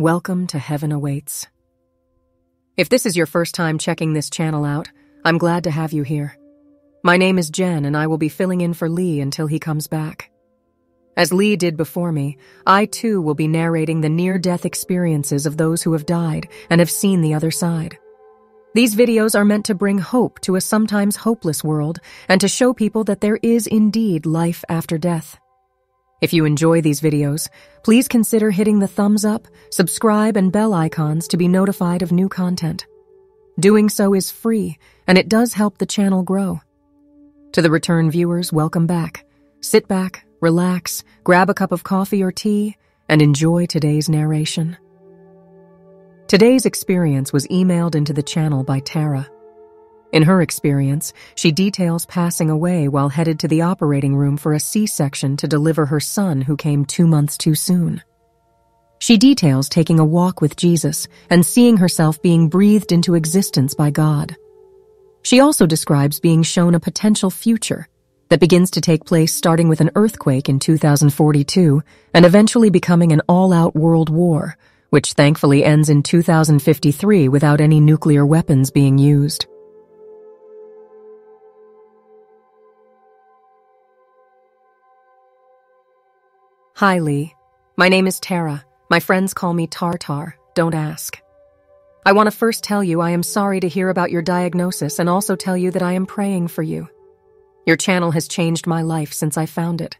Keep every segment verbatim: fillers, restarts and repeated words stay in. Welcome to Heaven Awaits. If this is your first time checking this channel out, I'm glad to have you here. My name is Jen, and I will be filling in for Lee until he comes back. As Lee did before me, I too will be narrating the near-death experiences of those who have died and have seen the other side. These videos are meant to bring hope to a sometimes hopeless world and to show people that there is indeed life after death. If you enjoy these videos, please consider hitting the thumbs up, subscribe, and bell icons to be notified of new content. Doing so is free, and it does help the channel grow. To the return viewers, welcome back. Sit back, relax, grab a cup of coffee or tea, and enjoy today's narration. Today's experience was emailed into the channel by Tara. In her experience, she details passing away while headed to the operating room for a C section to deliver her son who came two months too soon. She details taking a walk with Jesus and seeing herself being breathed into existence by God. She also describes being shown a potential future that begins to take place starting with an earthquake in two thousand forty-two and eventually becoming an all-out world war, which thankfully ends in two thousand fifty-three without any nuclear weapons being used. Hi, Lee. My name is Tara. My friends call me Tartar. Don't ask. I want to first tell you I am sorry to hear about your diagnosis and also tell you that I am praying for you. Your channel has changed my life since I found it.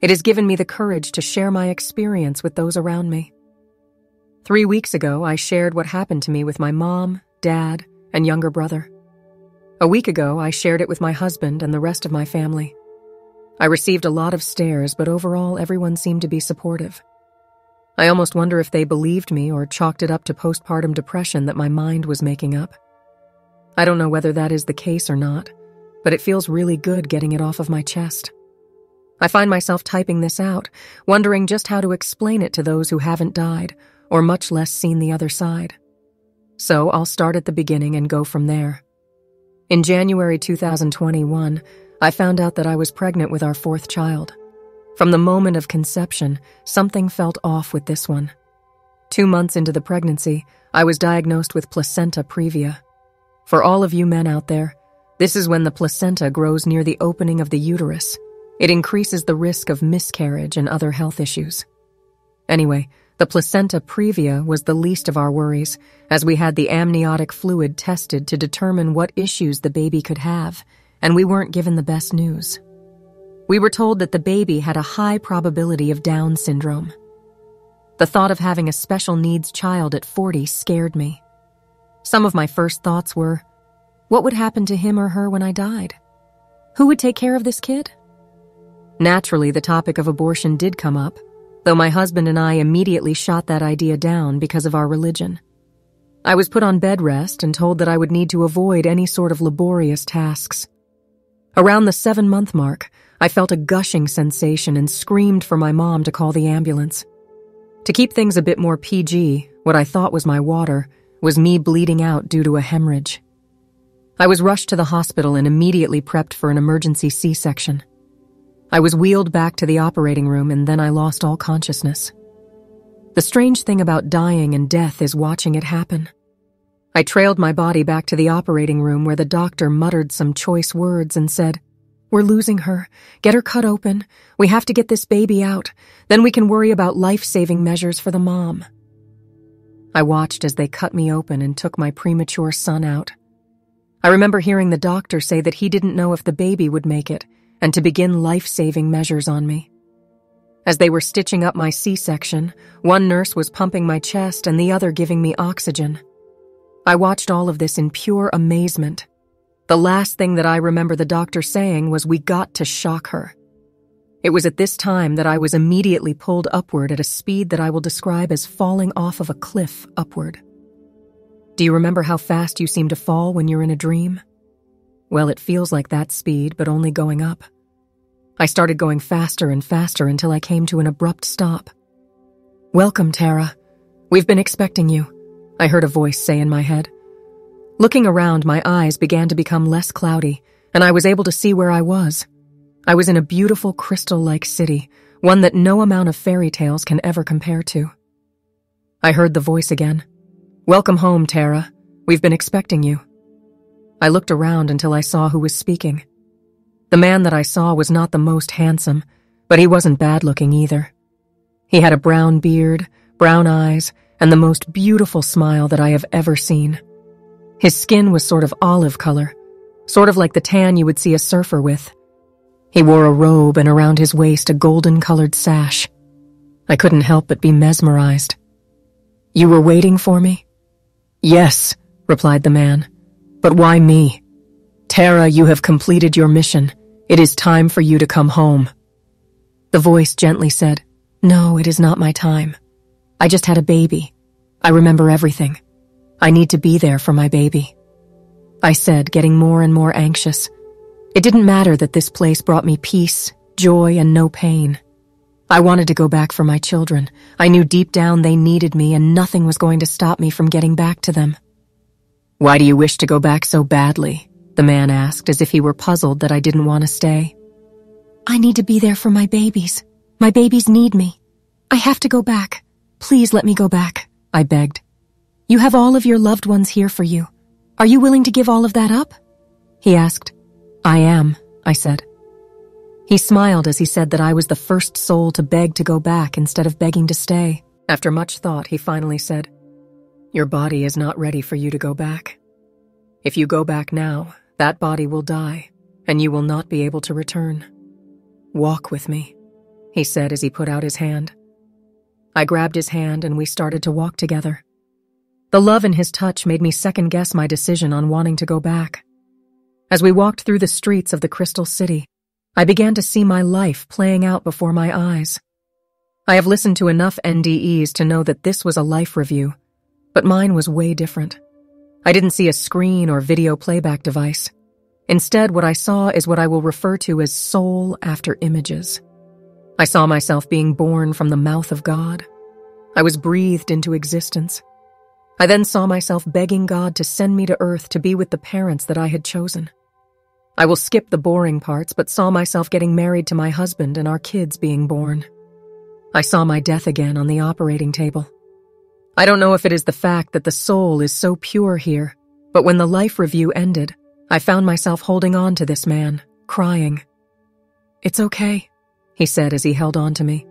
It has given me the courage to share my experience with those around me. Three weeks ago, I shared what happened to me with my mom, dad, and younger brother. A week ago, I shared it with my husband and the rest of my family. I received a lot of stares, but overall everyone seemed to be supportive. I almost wonder if they believed me or chalked it up to postpartum depression that my mind was making up. I don't know whether that is the case or not, but it feels really good getting it off of my chest. I find myself typing this out, wondering just how to explain it to those who haven't died, or much less seen the other side. So I'll start at the beginning and go from there. In January two thousand twenty-one, I found out that I was pregnant with our fourth child. From the moment of conception, something felt off with this one. Two months into the pregnancy, I was diagnosed with placenta previa. For all of you men out there, this is when the placenta grows near the opening of the uterus. It increases the risk of miscarriage and other health issues. Anyway, the placenta previa was the least of our worries, as we had the amniotic fluid tested to determine what issues the baby could have, and we weren't given the best news. We were told that the baby had a high probability of Down syndrome. The thought of having a special needs child at forty scared me. Some of my first thoughts were, what would happen to him or her when I died? Who would take care of this kid? Naturally, the topic of abortion did come up, though my husband and I immediately shot that idea down because of our religion. I was put on bed rest and told that I would need to avoid any sort of laborious tasks. Around the seven-month mark, I felt a gushing sensation and screamed for my mom to call the ambulance. To keep things a bit more P G, what I thought was my water was me bleeding out due to a hemorrhage. I was rushed to the hospital and immediately prepped for an emergency C section. I was wheeled back to the operating room, and then I lost all consciousness. The strange thing about dying and death is watching it happen. I trailed my body back to the operating room where the doctor muttered some choice words and said, "We're losing her. Get her cut open. We have to get this baby out. Then we can worry about life-saving measures for the mom." I watched as they cut me open and took my premature son out. I remember hearing the doctor say that he didn't know if the baby would make it and to begin life-saving measures on me. As they were stitching up my C section, one nurse was pumping my chest and the other giving me oxygen. I watched all of this in pure amazement. The last thing that I remember the doctor saying was, "We got to shock her." It was at this time that I was immediately pulled upward at a speed that I will describe as falling off of a cliff upward. Do you remember how fast you seem to fall when you're in a dream? Well, it feels like that speed, but only going up. I started going faster and faster until I came to an abrupt stop. "Welcome, Tara. We've been expecting you," I heard a voice say in my head. Looking around, my eyes began to become less cloudy, and I was able to see where I was. I was in a beautiful crystal-like city, one that no amount of fairy tales can ever compare to. I heard the voice again. "Welcome home, Tara. We've been expecting you." I looked around until I saw who was speaking. The man that I saw was not the most handsome, but he wasn't bad-looking either. He had a brown beard, brown eyes, and the most beautiful smile that I have ever seen. His skin was sort of olive color, sort of like the tan you would see a surfer with. He wore a robe and around his waist a golden-colored sash. I couldn't help but be mesmerized. "You were waiting for me?" "Yes," replied the man. "But why me? Tara, you have completed your mission. It is time for you to come home." The voice gently said, "No, it is not my time. I just had a baby. I remember everything. I need to be there for my baby." I said, getting more and more anxious. It didn't matter that this place brought me peace, joy, and no pain. I wanted to go back for my children. I knew deep down they needed me, and nothing was going to stop me from getting back to them. "Why do you wish to go back so badly?" the man asked, as if he were puzzled that I didn't want to stay. "I need to be there for my babies. My babies need me. I have to go back. Please let me go back," I begged. "You have all of your loved ones here for you. Are you willing to give all of that up?" he asked. "I am," I said. He smiled as he said that I was the first soul to beg to go back instead of begging to stay. After much thought, he finally said, "Your body is not ready for you to go back. If you go back now, that body will die, and you will not be able to return. Walk with me," he said as he put out his hand. I grabbed his hand and we started to walk together. The love in his touch made me second-guess my decision on wanting to go back. As we walked through the streets of the Crystal City, I began to see my life playing out before my eyes. I have listened to enough N D Es to know that this was a life review, but mine was way different. I didn't see a screen or video playback device. Instead, what I saw is what I will refer to as soul after images. I saw myself being born from the mouth of God. I was breathed into existence. I then saw myself begging God to send me to Earth to be with the parents that I had chosen. I will skip the boring parts, but saw myself getting married to my husband and our kids being born. I saw my death again on the operating table. I don't know if it is the fact that the soul is so pure here, but when the life review ended, I found myself holding on to this man, crying. "It's okay," he said as he held on to me.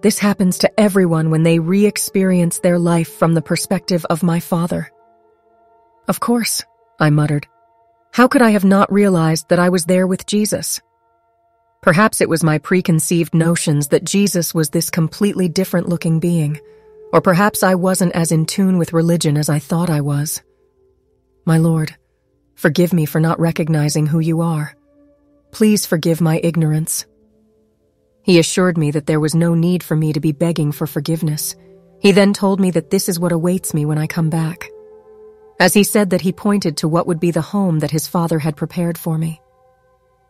"This happens to everyone when they re-experience their life from the perspective of my father." "Of course," I muttered. How could I have not realized that I was there with Jesus? Perhaps it was my preconceived notions that Jesus was this completely different-looking being, or perhaps I wasn't as in tune with religion as I thought I was. "My Lord, forgive me for not recognizing who you are. Please forgive my ignorance." He assured me that there was no need for me to be begging for forgiveness. He then told me that this is what awaits me when I come back. As he said that, he pointed to what would be the home that his father had prepared for me.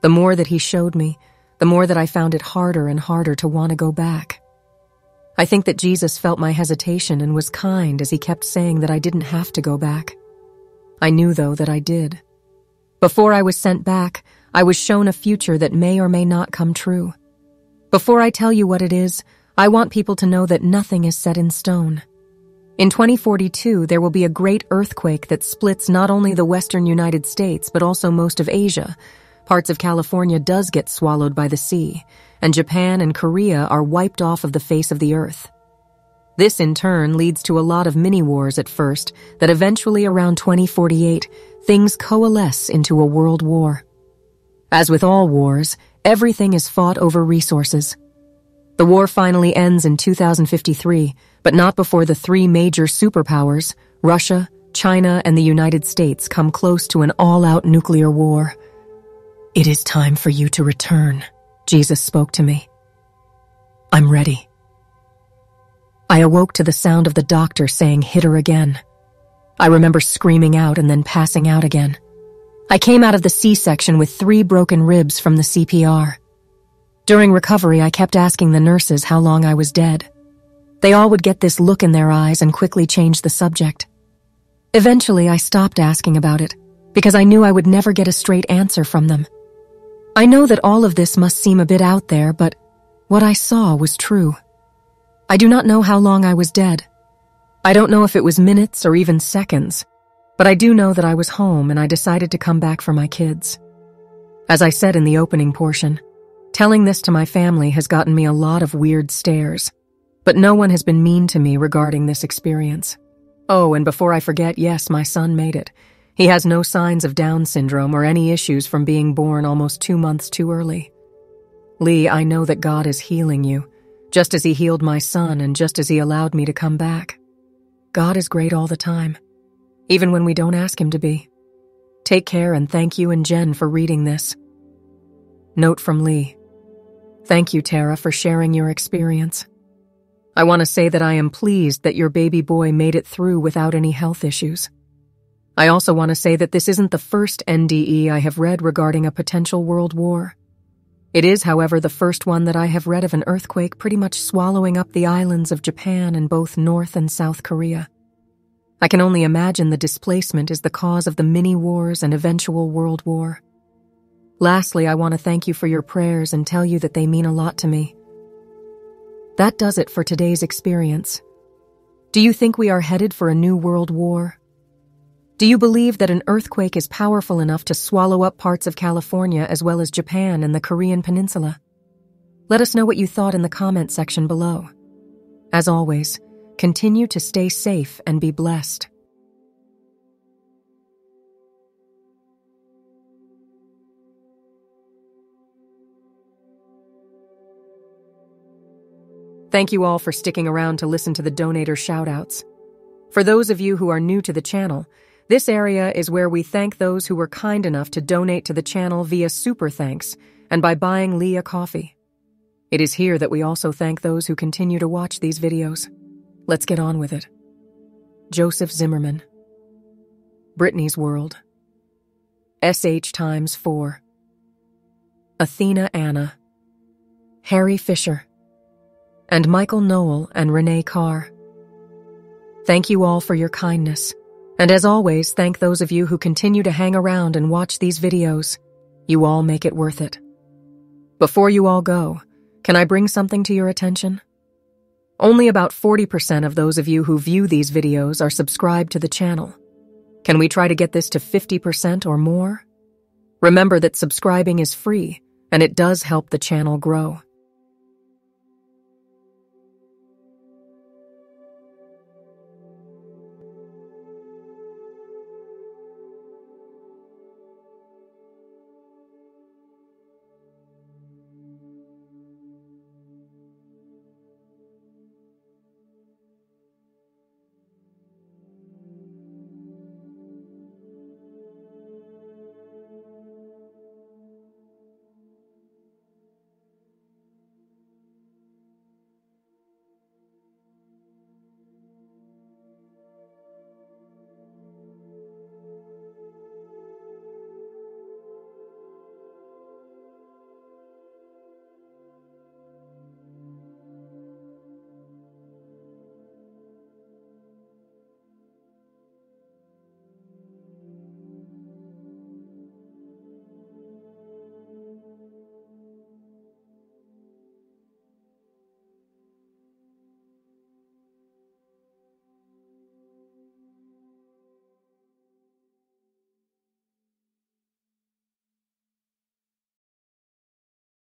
The more that he showed me, the more that I found it harder and harder to want to go back. I think that Jesus felt my hesitation and was kind as he kept saying that I didn't have to go back. I knew, though, that I did. Before I was sent back, I was shown a future that may or may not come true. Before I tell you what it is, I want people to know that nothing is set in stone. In twenty forty-two, there will be a great earthquake that splits not only the western United States, but also most of Asia. Parts of California does get swallowed by the sea, and Japan and Korea are wiped off of the face of the earth. This, in turn, leads to a lot of mini-wars at first that eventually, around twenty forty-eight, things coalesce into a world war. As with all wars, everything is fought over resources. The war finally ends in two thousand fifty-three, but not before the three major superpowers, Russia, China, and the United States, come close to an all-out nuclear war. "It is time for you to return," Jesus spoke to me. "I'm ready." I awoke to the sound of the doctor saying, "Hit her again." I remember screaming out and then passing out again. I came out of the C section with three broken ribs from the C P R. During recovery, I kept asking the nurses how long I was dead. They all would get this look in their eyes and quickly change the subject. Eventually, I stopped asking about it, because I knew I would never get a straight answer from them. I know that all of this must seem a bit out there, but what I saw was true. I do not know how long I was dead. I don't know if it was minutes or even seconds, but I do know that I was home and I decided to come back for my kids. As I said in the opening portion, telling this to my family has gotten me a lot of weird stares, but no one has been mean to me regarding this experience. Oh, and before I forget, yes, my son made it. He has no signs of Down syndrome or any issues from being born almost two months too early. Lee, I know that God is healing you, just as he healed my son and just as he allowed me to come back. God is great all the time, even when we don't ask him to be. Take care, and thank you and Jen for reading this. Note from Lee. Thank you, Tara, for sharing your experience. I want to say that I am pleased that your baby boy made it through without any health issues. I also want to say that this isn't the first N D E I have read regarding a potential world war. It is, however, the first one that I have read of an earthquake pretty much swallowing up the islands of Japan and both North and South Korea. I can only imagine the displacement is the cause of the mini-wars and eventual world war. Lastly, I want to thank you for your prayers and tell you that they mean a lot to me. That does it for today's experience. Do you think we are headed for a new world war? Do you believe that an earthquake is powerful enough to swallow up parts of California as well as Japan and the Korean Peninsula? Let us know what you thought in the comment section below. As always, continue to stay safe and be blessed. Thank you all for sticking around to listen to the donator shoutouts. For those of you who are new to the channel, this area is where we thank those who were kind enough to donate to the channel via Super Thanks and by buying Lee a coffee. It is here that we also thank those who continue to watch these videos. Let's get on with it. Joseph Zimmerman, Brittany's World, S H Times four, Athena Anna, Harry Fisher, and Michael Noel and Renee Carr. Thank you all for your kindness, and as always, thank those of you who continue to hang around and watch these videos. You all make it worth it. Before you all go, can I bring something to your attention? Only about forty percent of those of you who view these videos are subscribed to the channel. Can we try to get this to fifty percent or more? Remember that subscribing is free, and it does help the channel grow.